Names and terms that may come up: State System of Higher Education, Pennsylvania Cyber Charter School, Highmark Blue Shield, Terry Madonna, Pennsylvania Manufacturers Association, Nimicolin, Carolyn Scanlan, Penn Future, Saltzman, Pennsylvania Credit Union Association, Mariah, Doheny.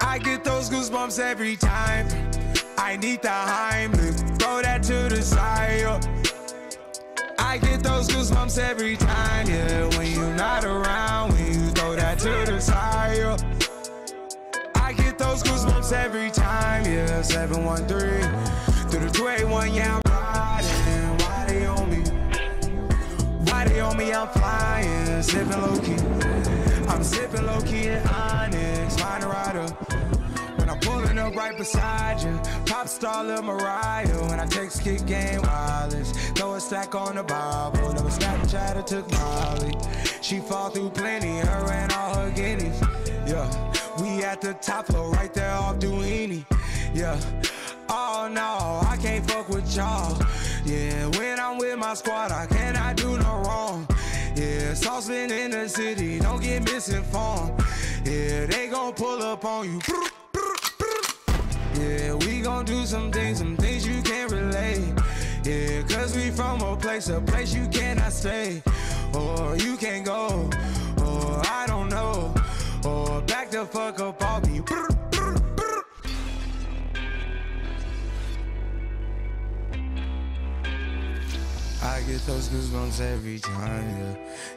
I get those goosebumps every time. I need the Heimlich, throw that to the side. I get those goosebumps every time, yeah. When you're not around, when you throw that to the side. I get those goosebumps every time, yeah. 713 through the 281, yeah. I'm riding. Why they on me? Why they on me? I'm flying, sipping low key. I'm sipping low key in Onyx, find a rider. When I'm pulling up right beside you, pop star Lil Mariah. When I text, kick game wireless, throw a stack on the Bible. Never Snapchat or took Molly. She fall through plenty, her and all her guineas. Yeah, we at the top floor, right there off Doheny. Yeah, oh no, I can't fuck with y'all. Yeah, when I'm with my squad, I cannot do no wrong. Yeah, Saltzman in the city, don't get misinformed. Yeah, they gon' pull up on you. Yeah, we gon' do some things you can't relate. Yeah, cause we from a place you cannot stay. Or you can't go, or I don't know. Or back the fuck up off me. I get those goosebumps every time, yeah.